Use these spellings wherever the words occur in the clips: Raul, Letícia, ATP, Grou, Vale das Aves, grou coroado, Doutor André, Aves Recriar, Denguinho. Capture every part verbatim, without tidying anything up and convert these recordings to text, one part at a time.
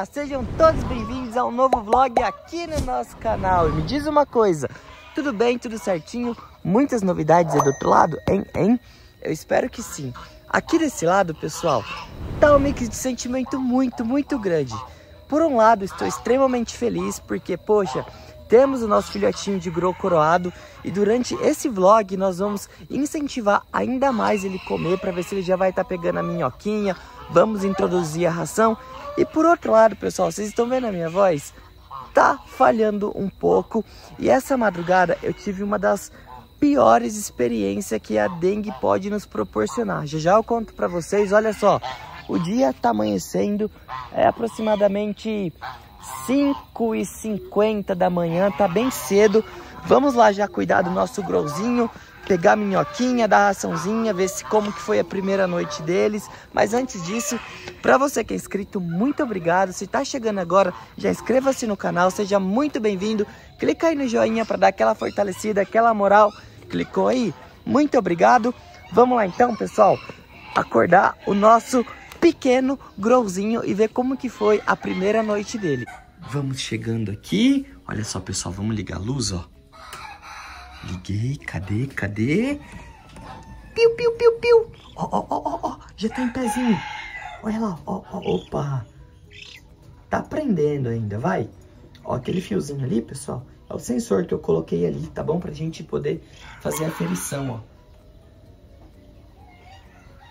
Olá, sejam todos bem-vindos a um novo vlog aqui no nosso canal. E me diz uma coisa, tudo bem, tudo certinho? Muitas novidades aí do outro lado, hein, hein? Eu espero que sim. Aqui desse lado, pessoal, tá um mix de sentimento muito, muito grande. Por um lado, estou extremamente feliz porque, poxa, temos o nosso filhotinho de grou coroado e durante esse vlog nós vamos incentivar ainda mais ele comer para ver se ele já vai estar tá pegando a minhoquinha, vamos introduzir a ração. E por outro lado, pessoal, vocês estão vendo a minha voz? Tá falhando um pouco e essa madrugada eu tive uma das piores experiências que a dengue pode nos proporcionar. Já já eu conto para vocês, olha só, o dia tá amanhecendo, é aproximadamente cinco e cinquenta da manhã, tá bem cedo. Vamos lá já cuidar do nosso grouzinho, pegar a minhoquinha, dar a raçãozinha, ver se como que foi a primeira noite deles. Mas antes disso, para você que é inscrito, muito obrigado. Se tá chegando agora, já inscreva-se no canal, seja muito bem-vindo. Clica aí no joinha para dar aquela fortalecida, aquela moral. Clicou aí? Muito obrigado. Vamos lá então, pessoal, acordar o nosso pequeno grouzinho e ver como que foi a primeira noite dele. Vamos chegando aqui. Olha só, pessoal, vamos ligar a luz, ó. Liguei, cadê, cadê? Piu, piu, piu, piu. Ó, ó, ó, ó, já tá em pezinho. Olha lá, ó, ó, opa. Tá prendendo ainda, vai. Ó, aquele fiozinho ali, pessoal, é o sensor que eu coloquei ali, tá bom? Pra gente poder fazer a aferição, ó.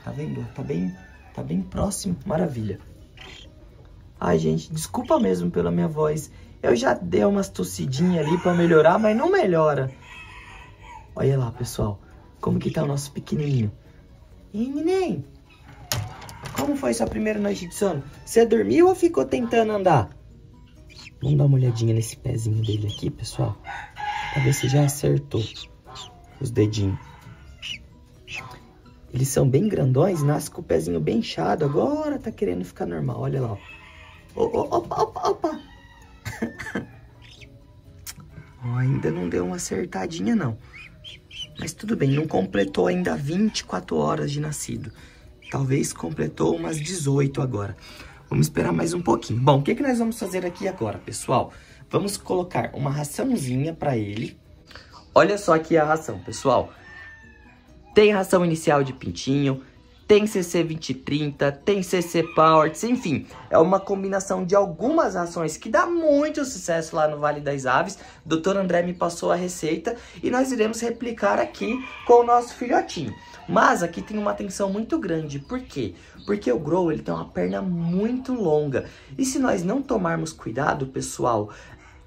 Tá vendo? Tá bem... Tá bem próximo, maravilha. Ai, gente, desculpa mesmo pela minha voz. Eu já dei umas tossidinhas ali pra melhorar, mas não melhora. Olha lá, pessoal, como que tá o nosso pequenininho. E neném, como foi sua primeira noite de sono? Você dormiu ou ficou tentando andar? Vamos dar uma olhadinha nesse pezinho dele aqui, pessoal, pra ver se já acertou os dedinhos. Eles são bem grandões, nasce com o pezinho bem inchado. Agora tá querendo ficar normal. Olha lá, ó. Oh, oh, opa, opa, opa. Oh, ainda não deu uma acertadinha, não. Mas tudo bem, não completou ainda vinte e quatro horas de nascido. Talvez completou umas dezoito agora. Vamos esperar mais um pouquinho. Bom, o que que nós vamos fazer aqui agora, pessoal? Vamos colocar uma raçãozinha pra ele. Olha só aqui a ração, pessoal. Tem ração inicial de pintinho, tem C C vinte e trinta, tem C C Power, enfim, é uma combinação de algumas rações que dá muito sucesso lá no Vale das Aves. Doutor André me passou a receita e nós iremos replicar aqui com o nosso filhotinho. Mas aqui tem uma atenção muito grande, por quê? Porque o grou, ele tem uma perna muito longa e se nós não tomarmos cuidado, pessoal,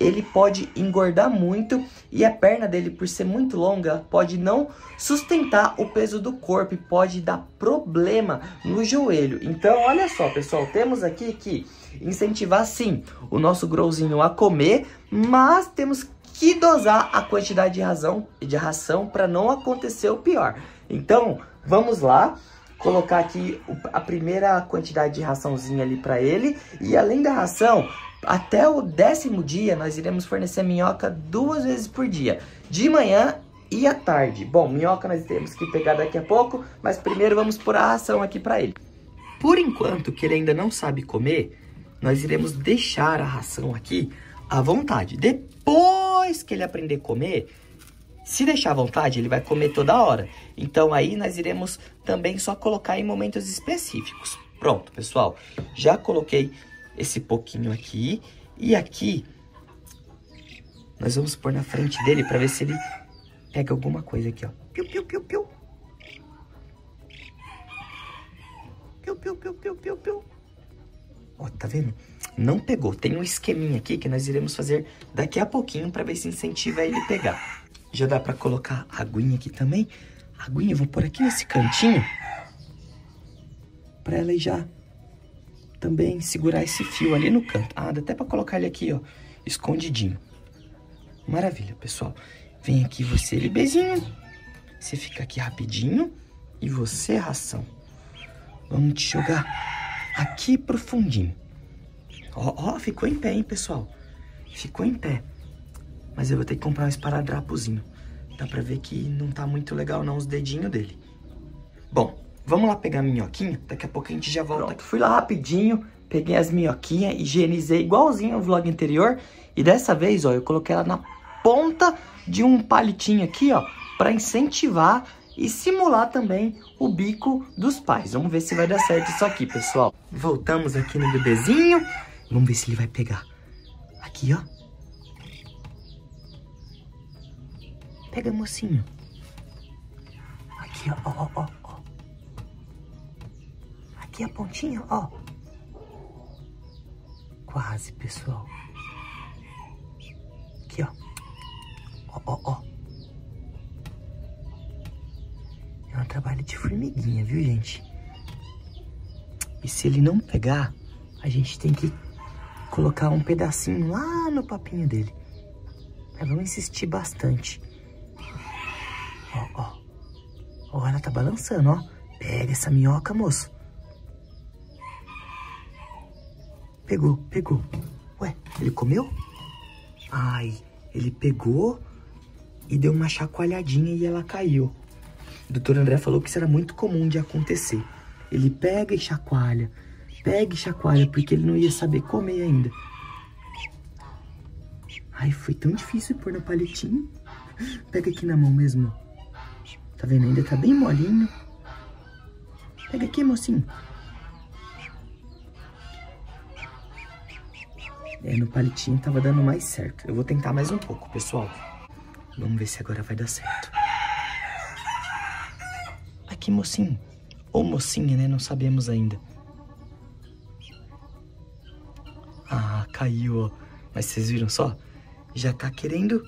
ele pode engordar muito e a perna dele, por ser muito longa, pode não sustentar o peso do corpo e pode dar problema no joelho. Então, olha só, pessoal, temos aqui que incentivar, sim, o nosso grouzinho a comer, mas temos que dosar a quantidade de, razão, de ração para não acontecer o pior. Então, vamos lá. Colocar aqui a primeira quantidade de raçãozinha ali para ele. E além da ração, até o décimo dia nós iremos fornecer minhoca duas vezes por dia, de manhã e à tarde. Bom, minhoca nós temos que pegar daqui a pouco, mas primeiro vamos pôr a ração aqui para ele. Por enquanto, que ele ainda não sabe comer, nós iremos deixar a ração aqui à vontade. Depois que ele aprender a comer, se deixar à vontade, ele vai comer toda hora. Então aí nós iremos também só colocar em momentos específicos. Pronto, pessoal. Já coloquei esse pouquinho aqui. E aqui nós vamos pôr na frente dele para ver se ele pega alguma coisa aqui, ó. Piu, piu, piu, piu. Piu, piu, piu, piu, piu, piu. Ó, tá vendo? Não pegou. Tem um esqueminha aqui que nós iremos fazer daqui a pouquinho para ver se incentiva ele a pegar. Já dá pra colocar a aguinha aqui também. A aguinha eu vou pôr aqui nesse cantinho. Pra ela já também segurar esse fio ali no canto. Ah, dá até pra colocar ele aqui, ó. Escondidinho. Maravilha, pessoal. Vem aqui você, ele bezinho. Você fica aqui rapidinho. E você, ração. Vamos te jogar aqui pro fundinho. Ó, ó, ficou em pé, hein, pessoal. Ficou em pé. Mas eu vou ter que comprar um esparadrapozinho. Dá pra ver que não tá muito legal não os dedinhos dele. Bom, vamos lá pegar a minhoquinha. Daqui a pouco a gente já volta. Pronto, fui lá rapidinho. peguei as minhoquinhas, higienizei igualzinho o vlog anterior. E dessa vez, ó, eu coloquei ela na ponta de um palitinho aqui, ó, para incentivar e simular também o bico dos pais. Vamos ver se vai dar certo isso aqui, pessoal. Voltamos aqui no bebezinho. Vamos ver se ele vai pegar. Aqui, ó. Pega, mocinho. Aqui, ó, ó, ó, ó. Aqui a pontinha, ó. Quase, pessoal. Aqui, ó. Ó, ó, ó. É um trabalho de formiguinha, viu, gente? E se ele não pegar, a gente tem que colocar um pedacinho lá no papinho dele. Mas vamos insistir bastante. Ó, ó. Ó, ela tá balançando, ó. Pega essa minhoca, moço. Pegou, pegou. Ué, ele comeu? Ai, ele pegou e deu uma chacoalhadinha e ela caiu. O doutor André falou que isso era muito comum de acontecer. Ele pega e chacoalha, pega e chacoalha, porque ele não ia saber comer ainda. Ai, foi tão difícil pôr no palitinho. Pega aqui na mão mesmo. Tá vendo? Ainda tá bem molinho. Pega aqui, mocinho. É, no palitinho tava dando mais certo. Eu vou tentar mais um pouco, pessoal. Vamos ver se agora vai dar certo. Aqui, mocinho. Ou mocinha, né? Não sabemos ainda. Ah, caiu, ó. Mas vocês viram só? Já tá querendo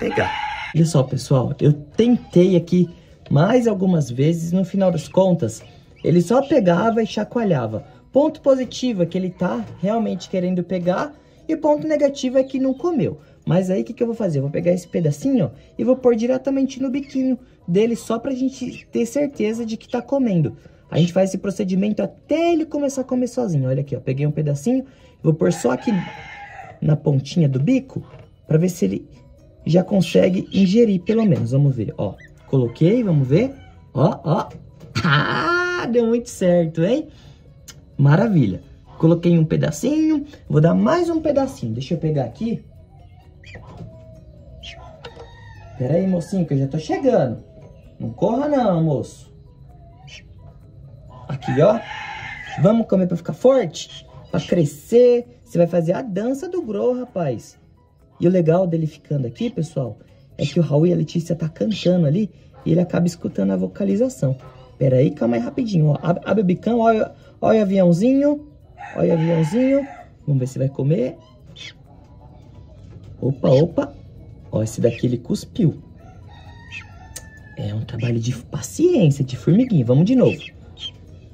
pegar. Olha só, pessoal. Eu tentei aqui mais algumas vezes. No final das contas, ele só pegava e chacoalhava. Ponto positivo é que ele tá realmente querendo pegar. E ponto negativo é que não comeu. Mas aí, o que, que eu vou fazer? Eu vou pegar esse pedacinho, ó, e vou pôr diretamente no biquinho dele, só pra gente ter certeza de que tá comendo. A gente faz esse procedimento até ele começar a comer sozinho. Olha aqui, ó, peguei um pedacinho, vou pôr só aqui na pontinha do bico, pra ver se ele já consegue ingerir, pelo menos. Vamos ver, ó. Coloquei, vamos ver. Ó, ó. Ah, deu muito certo, hein? Maravilha. Coloquei um pedacinho, vou dar mais um pedacinho. Deixa eu pegar aqui. Pera aí, mocinho, que eu já tô chegando. Não corra não, moço. Aqui, ó. Vamos comer pra ficar forte? Pra crescer. Você vai fazer a dança do grou, rapaz. E o legal dele ficando aqui, pessoal, é que o Raul e a Letícia tá cantando ali e ele acaba escutando a vocalização. Pera aí, calma aí rapidinho, ó. Abre o bicão, olha, olha o aviãozinho. Olha o aviãozinho. Vamos ver se vai comer. Opa, opa. Ó, esse daqui ele cuspiu. É um trabalho de paciência, de formiguinha. Vamos de novo.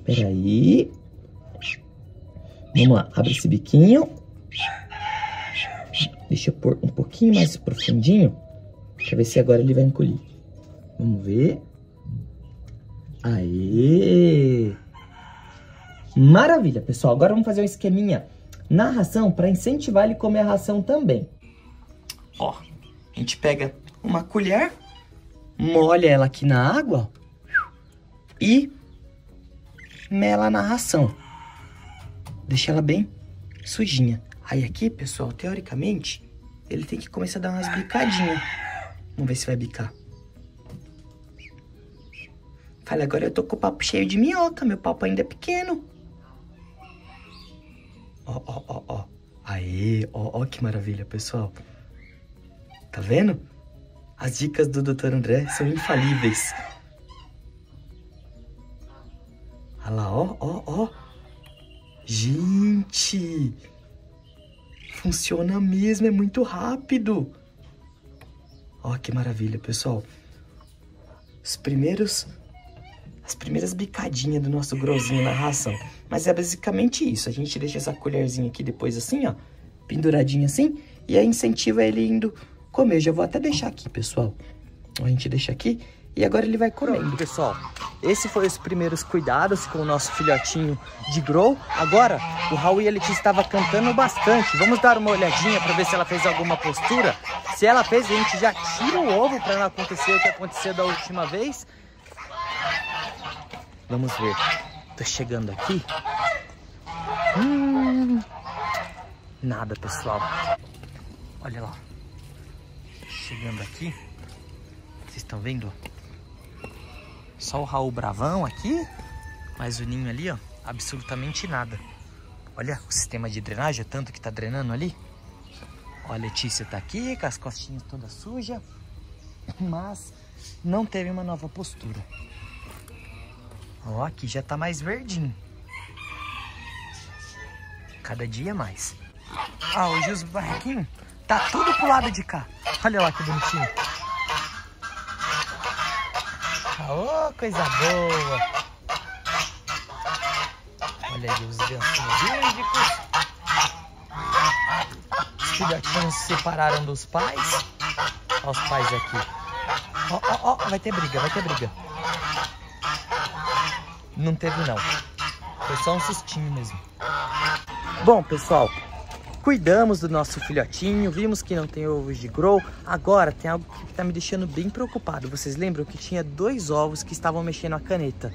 Peraí. Vamos lá. Abre esse biquinho. Deixa eu pôr um pouquinho mais profundinho. Pra ver se agora ele vai encolher. Vamos ver. Aê! Maravilha, pessoal. Agora vamos fazer um esqueminha na ração para incentivar ele a comer a ração também. Ó. A gente pega uma colher, molha ela aqui na água e mela na ração. Deixa ela bem sujinha. Aí aqui, pessoal, teoricamente, ele tem que começar a dar umas bicadinhas. Vamos ver se vai bicar. Fala, agora eu tô com o papo cheio de minhoca, meu papo ainda é pequeno. Ó, ó, ó, ó. Aê, ó, ó, que maravilha, pessoal. Tá vendo? As dicas do doutor André são infalíveis. Olha lá, ó, ó, ó. Gente! Funciona mesmo, é muito rápido. Ó, que maravilha, pessoal. Os primeiros... As primeiras bicadinhas do nosso grouzinho na ração. Mas é basicamente isso. A gente deixa essa colherzinha aqui depois assim, ó. Penduradinha assim. E aí incentiva ele indo... comer. Eu já vou até deixar aqui, pessoal. A gente deixa aqui e agora ele vai comendo. Pessoal, esse foi os primeiros cuidados com o nosso filhotinho de grou. Agora, o Raul e a Letícia estavam cantando bastante. Vamos dar uma olhadinha para ver se ela fez alguma postura. Se ela fez, a gente já tira o ovo para não acontecer o que aconteceu da última vez. Vamos ver. Tô chegando aqui. Hum, nada, pessoal. Olha lá. Chegando aqui. Vocês estão vendo? Só o Raul bravão aqui. Mas o ninho ali, ó. Absolutamente nada. Olha o sistema de drenagem. O tanto que tá drenando ali. Ó, a Letícia tá aqui com as costinhas todas sujas. Mas não teve uma nova postura. Ó, aqui já tá mais verdinho. Cada dia mais. Ah, hoje os barraquinhos tá tudo pro lado de cá. Olha lá que bonitinho. Ah, oh, coisa boa. Olha aí os gancinhos vídicos. Os filhotinhos se separaram dos pais. Olha os pais aqui. Ó, ó, ó, vai ter briga, vai ter briga. Não teve não. Foi só um sustinho mesmo. Bom, pessoal, cuidamos do nosso filhotinho, vimos que não tem ovos de grou. Agora tem algo que está me deixando bem preocupado. Vocês lembram que tinha dois ovos que estavam mexendo a caneta?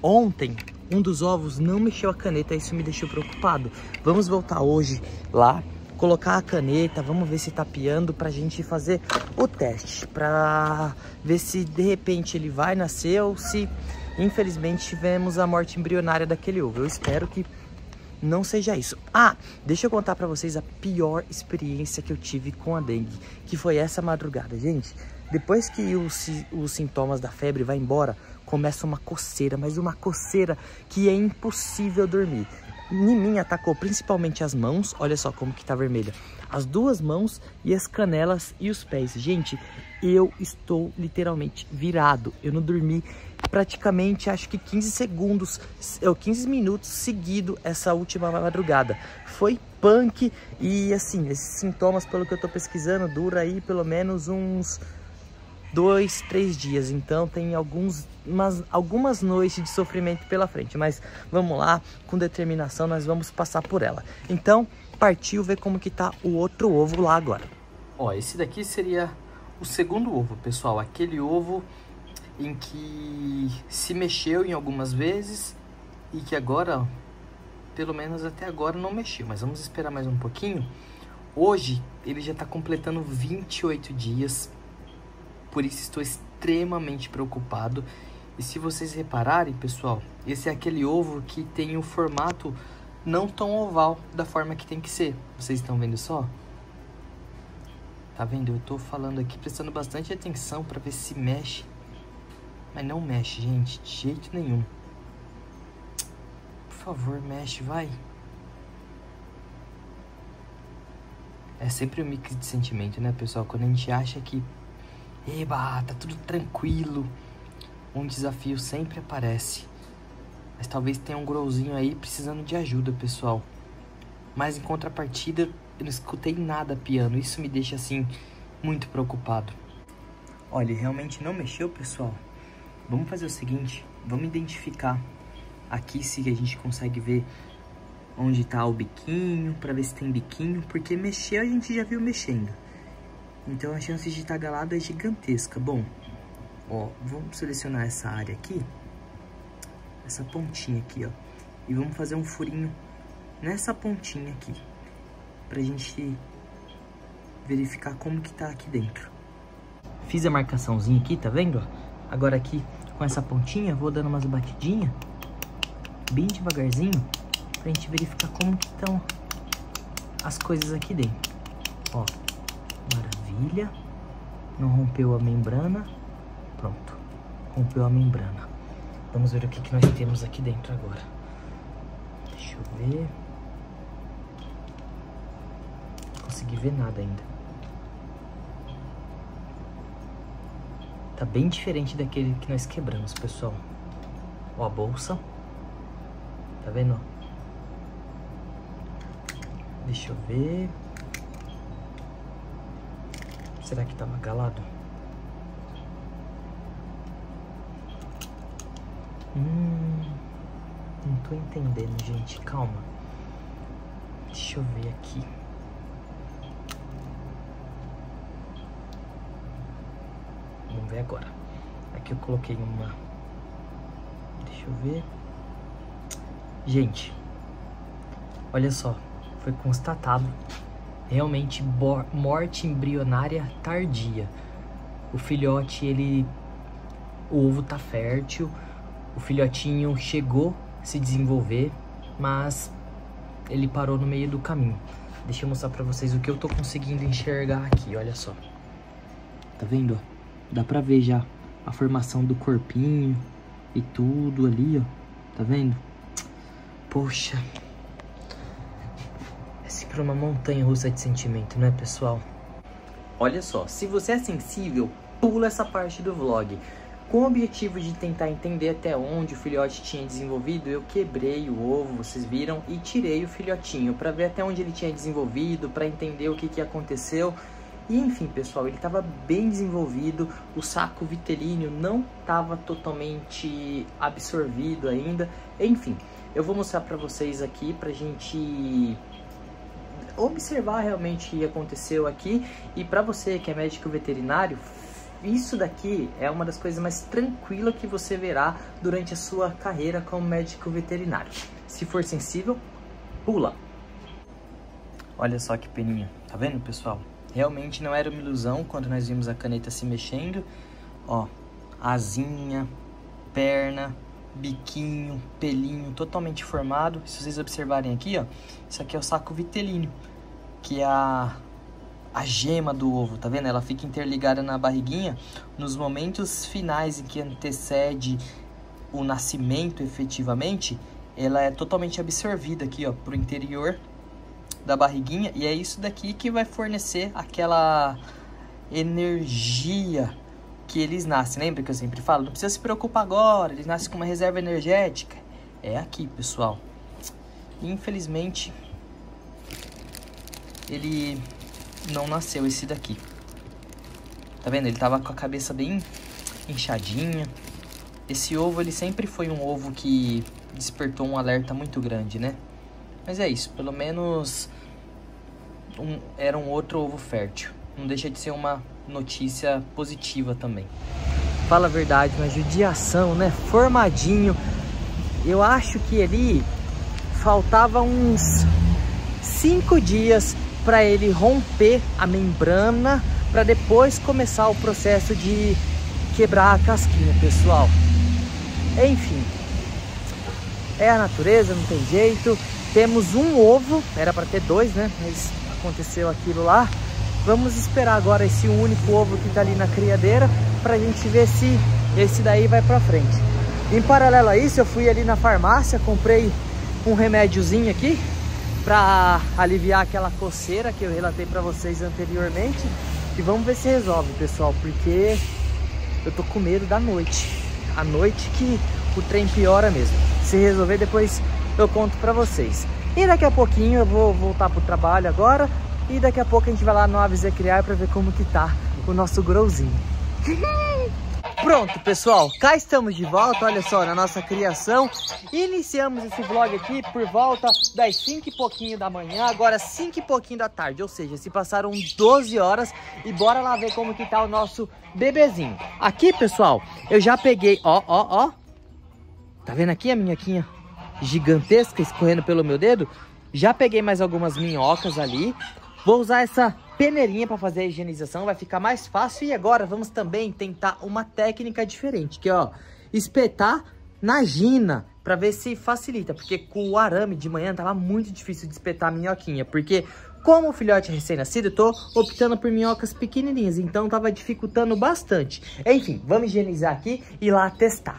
Ontem, um dos ovos não mexeu a caneta, isso me deixou preocupado. Vamos voltar hoje lá, colocar a caneta, vamos ver se tá piando pra gente fazer o teste. Pra ver se de repente ele vai nascer ou se, infelizmente, tivemos a morte embrionária daquele ovo. Eu espero que não seja isso. Ah, deixa eu contar pra vocês a pior experiência que eu tive com a dengue, que foi essa madrugada, gente. Depois que os, os sintomas da febre vai embora, começa uma coceira, mas uma coceira que é impossível dormir. Em mim atacou principalmente as mãos, olha só como que tá vermelha. As duas mãos e as canelas e os pés. Gente, eu estou literalmente virado. Eu não dormi praticamente, acho que quinze segundos, ou quinze minutos seguido essa última madrugada. Foi punk e assim, esses sintomas, pelo que eu tô pesquisando, dura aí pelo menos uns dois, três dias, então tem alguns, umas, algumas noites de sofrimento pela frente, mas vamos lá, com determinação nós vamos passar por ela. Então, partiu ver como que tá o outro ovo lá agora. Ó, esse daqui seria o segundo ovo, pessoal, aquele ovo em que se mexeu em algumas vezes e que agora, pelo menos até agora, não mexeu, mas vamos esperar mais um pouquinho. Hoje, ele já tá completando vinte e oito dias. Por isso estou extremamente preocupado. E se vocês repararem, pessoal, esse é aquele ovo que tem um formato não tão oval da forma que tem que ser. Vocês estão vendo só? Tá vendo? Eu estou falando aqui, prestando bastante atenção para ver se mexe. Mas não mexe, gente, de jeito nenhum. Por favor, mexe, vai. É sempre um mix de sentimento, né, pessoal? Quando a gente acha que eba, tá tudo tranquilo, um desafio sempre aparece. Mas talvez tenha um grouzinho aí precisando de ajuda, pessoal. Mas em contrapartida, eu não escutei nada piano. Isso me deixa, assim, muito preocupado. Olha, realmente não mexeu, pessoal. Vamos fazer o seguinte, vamos identificar aqui se a gente consegue ver onde tá o biquinho, pra ver se tem biquinho. Porque mexer a gente já viu mexendo. Então a chance de estar galado é gigantesca. Bom, ó, vamos selecionar essa área aqui, essa pontinha aqui, ó, e vamos fazer um furinho nessa pontinha aqui, pra gente verificar como que tá aqui dentro. Fiz a marcaçãozinha aqui, tá vendo? Agora aqui, com essa pontinha, vou dando umas batidinhas, bem devagarzinho, pra gente verificar como que estão as coisas aqui dentro, ó. Maravilha, não rompeu a membrana, pronto, rompeu a membrana. Vamos ver o que, que nós temos aqui dentro agora. Deixa eu ver, não consegui ver nada ainda. Tá bem diferente daquele que nós quebramos, pessoal. Ó a bolsa, tá vendo? Deixa eu ver. Será que tava galado? Hum, não tô entendendo, gente. Calma. Deixa eu ver aqui. Vamos ver agora. Aqui eu coloquei uma... Deixa eu ver. Gente, Olha só, foi constatado realmente morte embrionária tardia. O filhote, ele... o ovo tá fértil, o filhotinho chegou a se desenvolver, mas ele parou no meio do caminho. Deixa eu mostrar pra vocês o que eu tô conseguindo enxergar aqui, olha só. Tá vendo, ó? Dá pra ver já a formação do corpinho e tudo ali, ó. Tá vendo? Poxa. É sempre uma montanha russa de sentimento, né, pessoal? Olha só, se você é sensível, pula essa parte do vlog. Com o objetivo de tentar entender até onde o filhote tinha desenvolvido, eu quebrei o ovo, vocês viram, e tirei o filhotinho para ver até onde ele tinha desenvolvido, para entender o que, que aconteceu. E enfim, pessoal, ele estava bem desenvolvido, o saco vitelíneo não estava totalmente absorvido ainda. Enfim, eu vou mostrar para vocês aqui para a gente observar realmente o que aconteceu aqui. E para você que é médico veterinário, isso daqui é uma das coisas mais tranquilas que você verá durante a sua carreira como médico veterinário. Se for sensível, pula! Olha só que peninha, tá vendo, pessoal? Realmente não era uma ilusão quando nós vimos a caneta se mexendo. Ó, asinha, perna, biquinho, pelinho totalmente formado. Se vocês observarem aqui, ó, isso aqui é o saco vitelíneo, que é a... a gema do ovo, tá vendo? Ela fica interligada na barriguinha nos momentos finais em que antecede o nascimento efetivamente. Ela é totalmente absorvida aqui, ó, pro interior da barriguinha, e é isso daqui que vai fornecer aquela energia que eles nascem. Lembra que eu sempre falo? Não precisa se preocupar agora, eles nascem com uma reserva energética. É aqui, pessoal. Infelizmente, ele... não nasceu esse daqui. Tá vendo? Ele tava com a cabeça bem inchadinha. Esse ovo, ele sempre foi um ovo que despertou um alerta muito grande, né? Mas é isso. Pelo menos um, era um outro ovo fértil. Não deixa de ser uma notícia positiva também. Fala a verdade, mas judiação, né? Formadinho. Eu acho que ali faltava uns cinco dias para ele romper a membrana, para depois começar o processo de quebrar a casquinha, pessoal. Enfim, é a natureza, não tem jeito. Temos um ovo, era para ter dois, né? Mas aconteceu aquilo lá. Vamos esperar agora esse único ovo que tá ali na criadeira para a gente ver se esse daí vai para frente. Em paralelo a isso, eu fui ali na farmácia, comprei um remédiozinho aqui para aliviar aquela coceira que eu relatei para vocês anteriormente, e vamos ver se resolve, pessoal, porque eu tô com medo da noite. A noite que o trem piora mesmo. Se resolver, depois eu conto para vocês. E daqui a pouquinho eu vou voltar pro trabalho agora, e daqui a pouco a gente vai lá no Aves Recriar para ver como que tá o nosso grouzinho. Pronto, pessoal, cá estamos de volta, olha só, na nossa criação. Iniciamos esse vlog aqui por volta das cinco e pouquinho da manhã, agora cinco e pouquinho da tarde, ou seja, se passaram doze horas, e bora lá ver como que tá o nosso bebezinho. Aqui, pessoal, eu já peguei, ó, ó, ó, tá vendo aqui a minhoquinha gigantesca escorrendo pelo meu dedo? Já peguei mais algumas minhocas ali, vou usar essa... peneirinha para fazer a higienização, vai ficar mais fácil. E agora vamos também tentar uma técnica diferente, que é, ó, espetar na gina, para ver se facilita, porque com o arame de manhã tava muito difícil de espetar a minhoquinha, porque como o filhote é recém-nascido, eu tô optando por minhocas pequenininhas, então tava dificultando bastante. Enfim, vamos higienizar aqui e lá testar.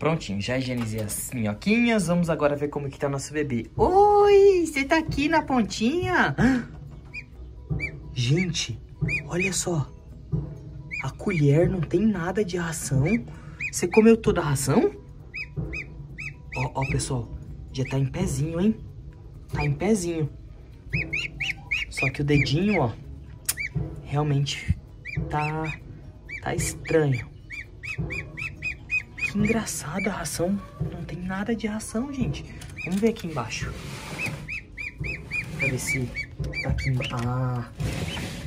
Prontinho, já higienizei as minhoquinhas, vamos agora ver como que tá nosso bebê. Oi, você tá aqui na pontinha? Gente, olha só, a colher não tem nada de ração. Você comeu toda a ração? Ó, ó, pessoal, já tá em pezinho, hein? Tá em pezinho. Só que o dedinho, ó, realmente tá, tá estranho. Que engraçado, a ração, não tem nada de ração, gente. Vamos ver aqui embaixo. Pra ver se tá aqui embaixo. Ah,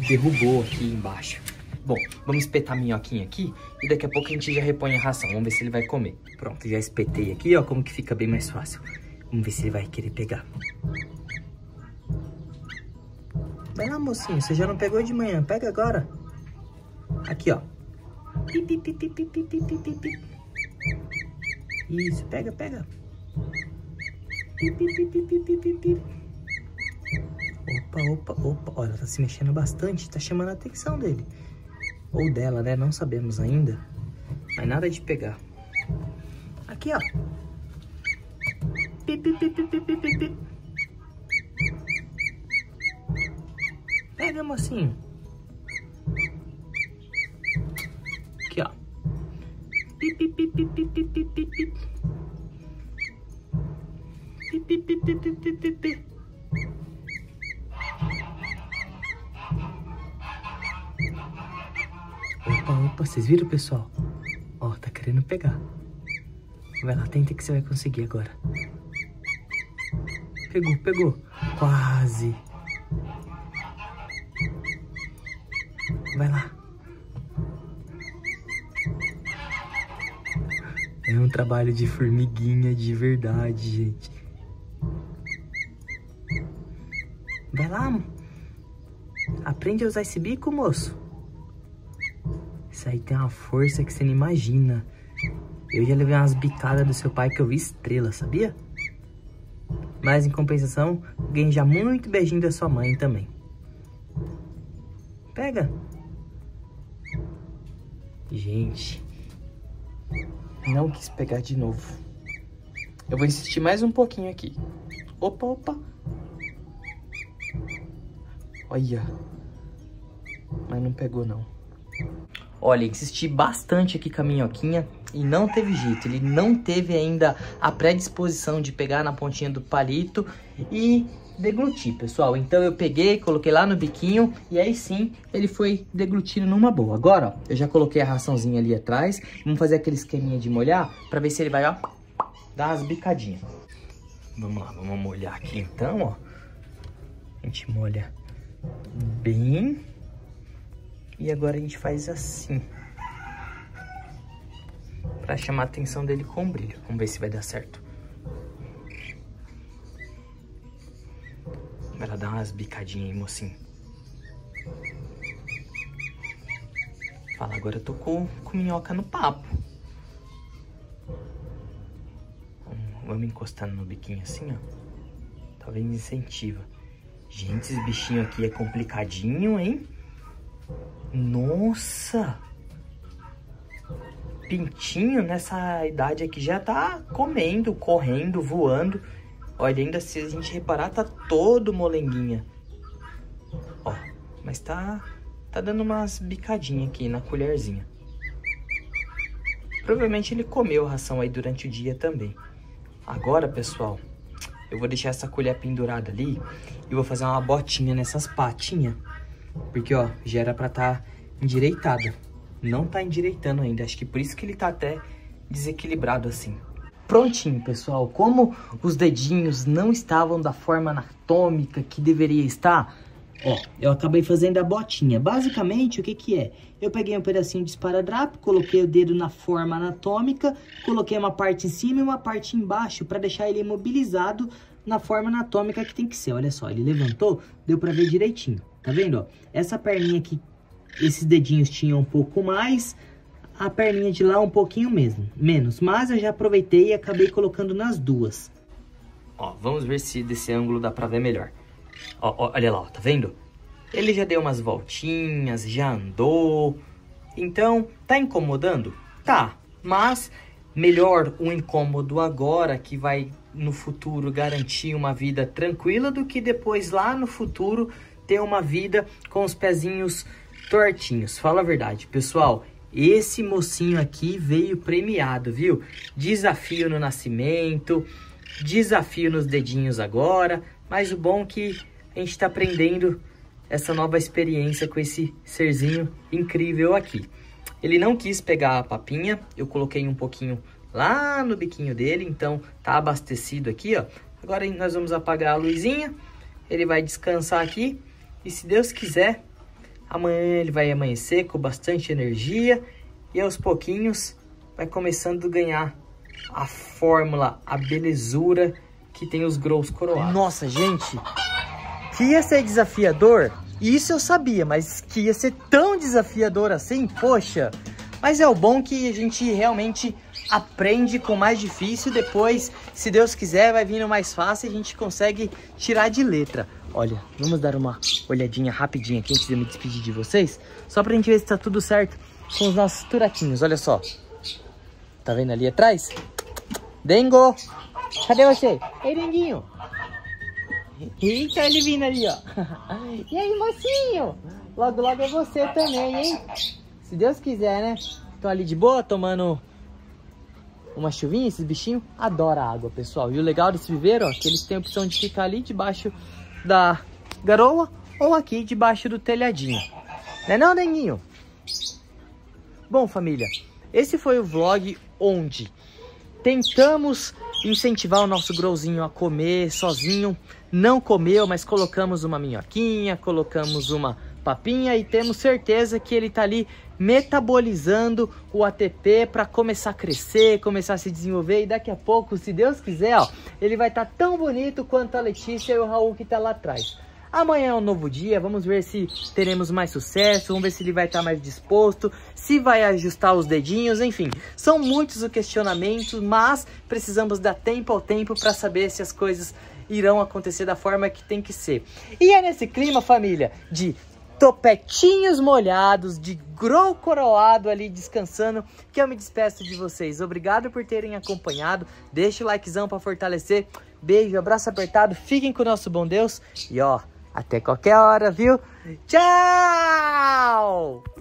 derrubou aqui embaixo. Bom, vamos espetar a minhoquinha aqui e daqui a pouco a gente já repõe a ração. Vamos ver se ele vai comer. Pronto, já espetei aqui, ó, como que fica bem mais fácil. Vamos ver se ele vai querer pegar. Vai lá, mocinho. Você já não pegou de manhã. Pega agora. Aqui, ó. Isso. Pega, pega. Opa, opa, opa. Olha, tá se mexendo bastante. Tá chamando a atenção dele. Ou dela, né? Não sabemos ainda. Mas nada de pegar. Aqui, ó. Pega, mocinho. Aqui, ó. Opa, opa, vocês viram, pessoal? Ó, tá querendo pegar. Vai lá, tenta que você vai conseguir agora. Pegou, pegou. Quase. Vai lá. É um trabalho de formiguinha de verdade, gente. Vai lá. Aprende a usar esse bico, moço. Isso aí tem uma força que você não imagina. Eu já levei umas bicadas do seu pai que eu vi estrela, sabia? Mas, em compensação, ganhei já muito beijinho da sua mãe também. Pega. Gente. Não quis pegar de novo. Eu vou insistir mais um pouquinho aqui. Opa, opa. Olha. Mas não pegou, não. Olha, insisti bastante aqui com a minhoquinha. E não teve jeito, ele não teve ainda a predisposição de pegar na pontinha do palito e deglutir, pessoal. Então eu peguei, coloquei lá no biquinho e aí sim ele foi deglutindo numa boa. Agora, ó, eu já coloquei a raçãozinha ali atrás. Vamos fazer aquele esqueminha de molhar pra ver se ele vai, ó, dar as bicadinhas. Vamos lá, vamos molhar aqui então, ó. A gente molha bem. E agora a gente faz assim. Pra chamar a atenção dele com o brilho. Vamos ver se vai dar certo. Vai lá dar umas bicadinhas aí, mocinho. Fala, agora eu tô com, com minhoca no papo. Vamos, vamos encostar no biquinho assim, ó. Talvez incentiva. Gente, esse bichinho aqui é complicadinho, hein? Nossa! Pintinho nessa idade aqui já tá comendo, correndo, voando. Olha, ainda se a gente reparar, tá todo molenguinha. Ó, mas tá, tá dando umas bicadinhas aqui na colherzinha. Provavelmente ele comeu a ração aí durante o dia também. Agora, pessoal, eu vou deixar essa colher pendurada ali e vou fazer uma botinha nessas patinhas. Porque, ó, já era pra tá endireitada. Não tá endireitando ainda, acho que por isso que ele tá até desequilibrado assim. Prontinho, pessoal. Como os dedinhos não estavam da forma anatômica que deveria estar, ó, eu acabei fazendo a botinha. Basicamente, o que que é? Eu peguei um pedacinho de esparadrapo, coloquei o dedo na forma anatômica, coloquei uma parte em cima e uma parte embaixo para deixar ele imobilizado na forma anatômica que tem que ser. Olha só, ele levantou, deu pra ver direitinho. Tá vendo, ó? Essa perninha aqui, esses dedinhos tinham um pouco mais, a perninha de lá um pouquinho mesmo, menos. Mas eu já aproveitei e acabei colocando nas duas. Ó, vamos ver se desse ângulo dá pra ver melhor. Ó, ó, olha lá, ó, tá vendo? Ele já deu umas voltinhas, já andou. Então, tá incomodando? Tá, mas melhor um incômodo agora que vai no futuro garantir uma vida tranquila do que depois lá no futuro ter uma vida com os pezinhos tortinhos. Fala a verdade, pessoal, esse mocinho aqui veio premiado, viu? Desafio no nascimento, desafio nos dedinhos agora, mas o bom é que a gente tá aprendendo essa nova experiência com esse serzinho incrível aqui. Ele não quis pegar a papinha, eu coloquei um pouquinho lá no biquinho dele, então tá abastecido aqui, ó. Agora nós vamos apagar a luzinha, ele vai descansar aqui e, se Deus quiser, amanhã ele vai amanhecer com bastante energia e aos pouquinhos vai começando a ganhar a fórmula, a belezura que tem os grous coroados. Nossa, gente, que ia ser desafiador, isso eu sabia, mas que ia ser tão desafiador assim, poxa. Mas é o bom que a gente realmente aprende com o mais difícil, depois, se Deus quiser, vai vir o mais fácil e a gente consegue tirar de letra. Olha, vamos dar uma olhadinha rapidinha aqui antes de eu me despedir de vocês, só pra gente ver se tá tudo certo com os nossos turaquinhos, olha só. Tá vendo ali atrás? Dengo! Cadê você? Ei, Denguinho! Eita, ele vindo ali, ó! E aí, mocinho? Logo, logo é você também, hein? Se Deus quiser, né? Tô ali de boa, tomando uma chuvinha. Esses bichinhos adoram água, pessoal. E o legal desse viveiro, ó, que eles têm a opção de ficar ali debaixo da garoa ou aqui debaixo do telhadinho. Não é não, Denguinho? Bom, família, esse foi o vlog onde tentamos incentivar o nosso grouzinho a comer sozinho. Não comeu, mas colocamos uma minhoquinha, colocamos uma papinha e temos certeza que ele tá ali metabolizando o A T P para começar a crescer, começar a se desenvolver, e daqui a pouco, se Deus quiser, ó, ele vai estar tá tão bonito quanto a Letícia e o Raul que tá lá atrás. Amanhã é um novo dia, vamos ver se teremos mais sucesso, vamos ver se ele vai estar mais disposto, se vai ajustar os dedinhos, enfim. São muitos os questionamentos, mas precisamos dar tempo ao tempo para saber se as coisas irão acontecer da forma que tem que ser. E é nesse clima, família, de topetinhos molhados, de grou coroado ali descansando, que eu me despeço de vocês. Obrigado por terem acompanhado, deixa o likezão para fortalecer, beijo, abraço apertado, fiquem com o nosso bom Deus e ó... até qualquer hora, viu? Tchau!